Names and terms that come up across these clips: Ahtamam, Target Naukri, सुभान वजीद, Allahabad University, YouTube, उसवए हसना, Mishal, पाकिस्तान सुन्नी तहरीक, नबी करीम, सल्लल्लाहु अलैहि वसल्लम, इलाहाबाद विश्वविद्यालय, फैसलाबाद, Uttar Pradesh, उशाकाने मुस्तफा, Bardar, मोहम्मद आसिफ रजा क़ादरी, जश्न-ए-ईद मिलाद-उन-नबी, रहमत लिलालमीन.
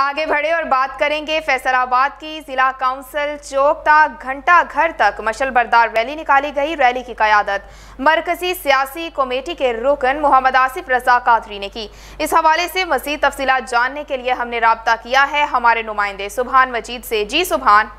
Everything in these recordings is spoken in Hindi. आगे बढ़े और बात करेंगे फैसलाबाद की। जिला काउंसिल चौक तक घंटा घर तक मशल बरदार रैली निकाली गई। रैली की क़यादत मरकजी सियासी कमेटी के रुकन मोहम्मद आसिफ रजा क़ादरी ने की। इस हवाले से मज़ीद तफसीलात जानने के लिए हमने राब्ता किया है हमारे नुमाइंदे सुभान वजीद से। जी सुभान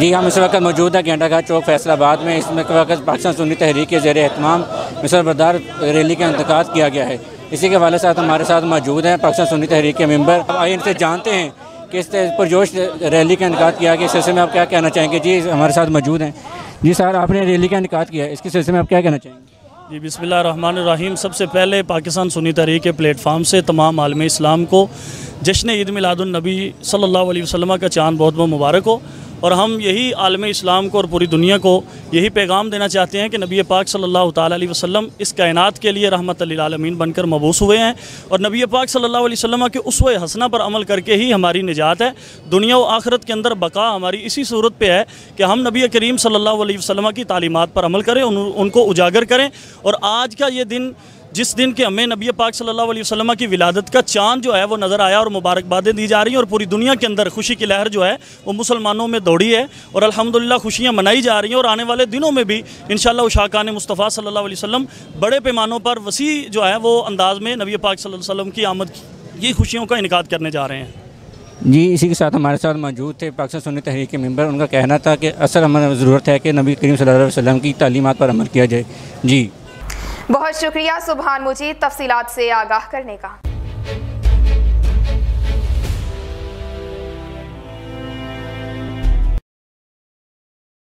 जी, हम इस वक्त मौजूद हैं घंटाघर चौक फैसलाबाद में। इस वक्त पाकिस्तान सुन्नी तहरीक के ज़ेर एहतमाम मिसल बरदार रैली का इंतकाद किया गया है। इसी के हवाले साथ हमारे साथ मौजूद हैं पाकिस्तान सुन्नी तहरीक के मेंबर। आइए इनसे जानते हैं कि इस पुरजोश रैली का इंतकाद किया गया, इस सिलसिले में आप क्या कहना चाहेंगे। जी हमारे साथ मौजूद हैं। जी सर, आपने रैली का इंतकाद किया है, इसके सिलसिले में आप क्या कहना चाहेंगे। जी बिस्मिल्लाह रहमान रहीम। सबसे पहले पाकिस्तान सुन्नी तहरीक के प्लेटफार्म से तमाम आलम इस्लाम को जश्न-ए-ईद मिलाद-उन-नबी सल्लल्लाहु अलैहि वसल्लम का चांद बहुत बहुत मुबारक हो। और हम यही आलम इस्लाम को और पूरी दुनिया को यही पैगाम देना चाहते हैं कि नबी पाक सल्लल्लाहु अलैहि वसल्लम इस कायनात के लिए रहमत लिलालमीन बनकर मबूस हुए हैं और नबी पाक सल्लल्लाहु अलैहि वसल्लम के उसवए हसना पर अमल करके ही हमारी निजात है। दुनिया व आखरत के अंदर बका हमारी इसी सूरत पर है कि हम नबी करीम सल्लल्लाहु अलैहि वसल्लम की तालीमात पर अमल करें, उनको उजागर करें। और आज का ये दिन, जिस दिन के हमें नबी पाक सल्लल्लाहु अलैहि वसल्लम की विलादत का चांद जो है वो नज़र आया और मुबारकबादें दी जा रही हैं और पूरी दुनिया के अंदर खुशी की लहर जो है वो मुसलमानों में दौड़ी है और अल्हम्दुलिल्लाह खुशियाँ मनाई जा रही हैं। और आने वाले दिनों में भी इंशाअल्लाह उशाकाने मुस्तफा सल्लल्लाहु अलैहि वसल्लम बड़े पैमानों पर वसी जो है वो अंदाज में नबी पाक सल्लल्लाहु अलैहि वसल्लम की आमद की खुशियों का इनकार करने जा रहे हैं। जी इसी के साथ हमारे साथ मौजूद थे पाकिस्तान सुन्नी तहरीक के मेंबर। उनका कहना था कि असल हमें ज़रूरत है कि नबी करीम सल्लल्लाहु अलैहि वसल्लम की तालीमात पर अमल किया जाए। जी बहुत शुक्रिया सुभान मुझे तफसीलात से आगाह करने का।